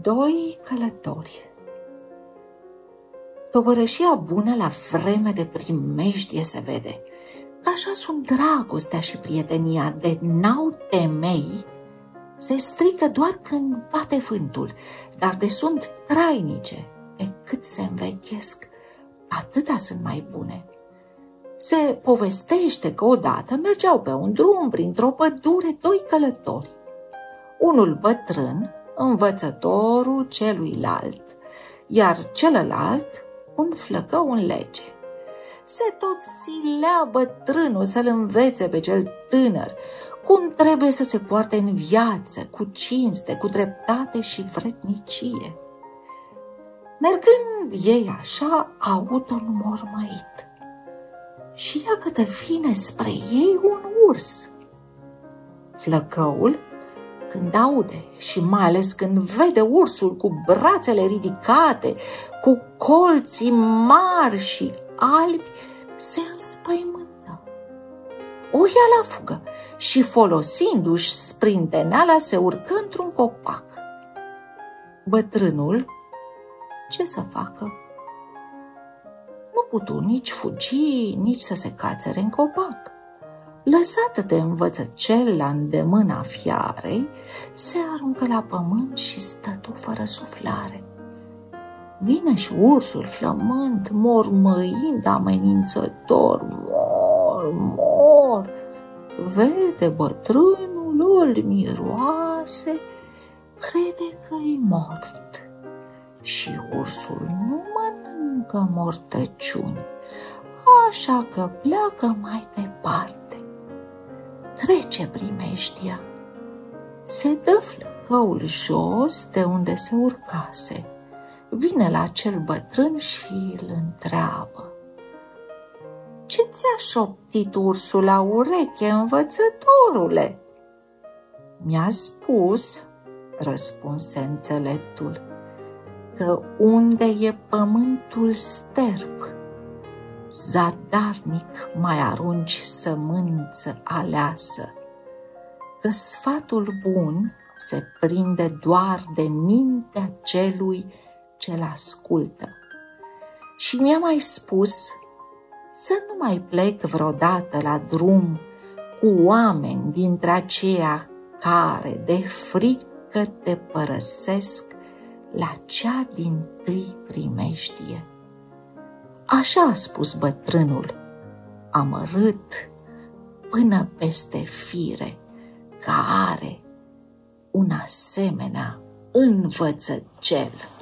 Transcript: Doi călători. Tovărășia bună la vreme de primejdie se vede, că așa sunt dragostea și prietenia, de n-au temei, se strică doar când bate vântul, dar de sunt trainice, pe cât se învechesc, atâta sunt mai bune. Se povestește că odată mergeau pe un drum printr-o pădure doi călători, unul bătrân, învățătorul celuilalt, iar celălalt un flăcău în lege. Se tot silea bătrânul să-l învețe pe cel tânăr cum trebuie să se poarte în viață, cu cinste, cu dreptate și vrednicie. Mergând ei așa, aud un mormăit și ia câte vine spre ei un urs. Flăcăul, când aude și mai ales când vede ursul cu brațele ridicate, cu colții mari și albi, se înspăimântă. O ia la fugă și, folosindu-și sprinteneala, se urcă într-un copac. Bătrânul, ce să facă? Nu putu nici fugi, nici să se cațere în copac. Lăsată de învățăcel la îndemâna fiarei, se aruncă la pământ și stătu fără suflare. Vine și ursul flămând, mormăind amenințător, mor, mor. Vede bătrânul, îl miroase, crede că-i mort. Și ursul nu mănâncă mortăciuni, așa că pleacă mai departe. Trece primeștia. Se dă flăcăul jos de unde se urcase. Vine la cel bătrân și îl întreabă: "Ce ți-a șoptit ursul la ureche, învățătorule?" "Mi-a spus", răspunse înțeleptul, "că unde e pământul sterp, zadarnic mai arunci sămânță aleasă, că sfatul bun se prinde doar de mintea celui ce-l ascultă. Și mi-a mai spus să nu mai plec vreodată la drum cu oameni dintre aceia care de frică te părăsesc la cea dintâi primejdie." Așa a spus bătrânul, amărât până peste fire, că are un asemenea învățăcel.